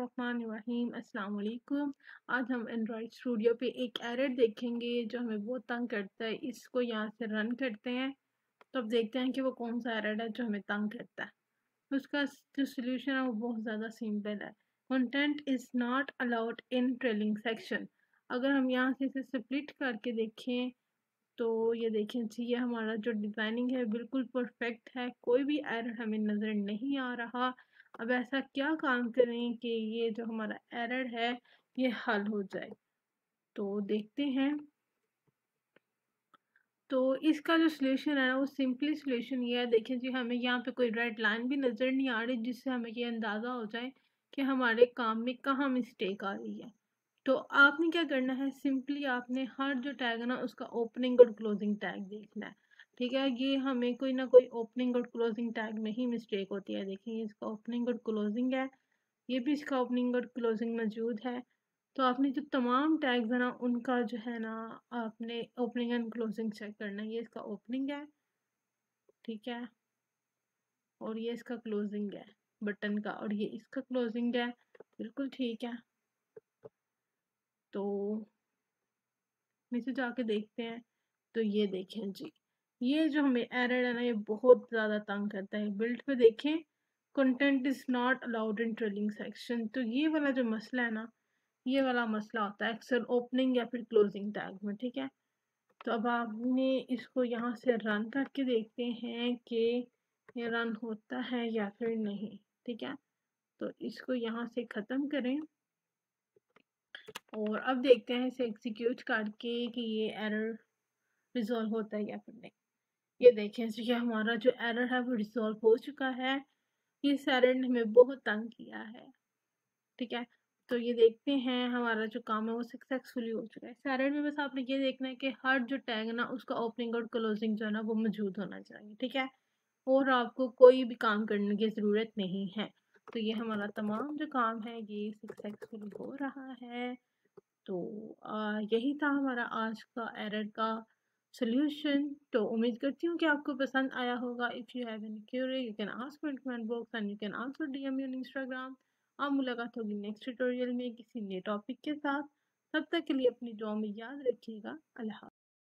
बिस्मिल्लाहिर्रहमानिर्रहीम। अस्सलाम वालेकुम। आज हम एंड्रॉयड स्टूडियो पे एक एरर देखेंगे जो हमें बहुत तंग करता है। इसको यहाँ से रन करते हैं तो अब देखते हैं कि वो कौन सा एरर है जो हमें तंग करता है। उसका जो सलूशन है वो बहुत ज़्यादा सिंपल है। Content is not allowed in trailing section. अगर हम यहाँ से इसे स्प्लिट करके देखें तो ये देखें जी, ये हमारा जो डिज़ाइनिंग है बिल्कुल परफेक्ट है, कोई भी एरर हमें नज़र नहीं आ रहा। अब ऐसा क्या काम करें कि ये जो हमारा एरर है ये हल हो जाए, तो देखते हैं। तो इसका जो सलूशन है वो सिंपली सलूशन ये है। देखें जी, हमें यहाँ पे कोई रेड लाइन भी नज़र नहीं आ रही जिससे हमें ये अंदाज़ा हो जाए कि हमारे काम में कहाँ मिस्टेक आ रही है। तो आपने क्या करना है, सिंपली आपने हर जो टैग है ना उसका ओपनिंग और क्लोजिंग टैग देखना है। ठीक है, ये हमें कोई ना कोई ओपनिंग और क्लोजिंग टैग में ही मिस्टेक होती है। देखिए इसका ओपनिंग और क्लोजिंग है, ये भी इसका ओपनिंग और क्लोजिंग मौजूद है। तो आपने जो तमाम टैग्स है ना उनका जो है ना आपने ओपनिंग एंड क्लोजिंग चेक करना है। ये इसका ओपनिंग है, ठीक है, और ये इसका क्लोजिंग है बटन का, और ये इसका क्लोजिंग है, बिल्कुल ठीक है। तो नीचे जाके देखते हैं तो ये देखें जी, ये जो हमें एरर है ना ये बहुत ज़्यादा तंग करता है। बिल्ड पे देखें, content is not allowed in trailing section. तो ये वाला जो मसला है ना, ये वाला मसला होता है अक्सर ओपनिंग या फिर क्लोजिंग टैग में। ठीक है, तो अब आपने इसको यहाँ से रन करके देखते हैं कि ये रन होता है या फिर नहीं। ठीक है, तो इसको यहाँ से ख़त्म करें और अब देखते हैं इसे एग्जीक्यूट करके कि ये एरर रिजॉल्व होता है या फिर नहीं। ये देखें जी, हमारा जो एरर है वो रिजॉल्व हो चुका है। इस एरर ने हमें बहुत तंग किया है। ठीक है, तो ये देखते हैं हमारा जो काम है वो सक्सेसफुली हो चुका है। इस एरर में बस आपने ये देखना है कि हर जो टैग ना उसका ओपनिंग और क्लोजिंग जो है ना वो मौजूद होना चाहिए। ठीक है, और आपको कोई भी काम करने की ज़रूरत नहीं है। तो ये हमारा तमाम जो काम है ये सक्सेसफुल हो रहा है। तो यही था हमारा आज का एरर का सॉल्यूशन। तो उम्मीद करती हूँ कि आपको पसंद आया होगा। If you have any query you can ask me in comment box and you can also DM on Instagram. अब मुलाकात होगी नेक्स्ट ट्यूटोरियल में किसी नए टॉपिक के साथ। तब तक के लिए अपनी दुआ में याद रखिएगा। अल्लाह।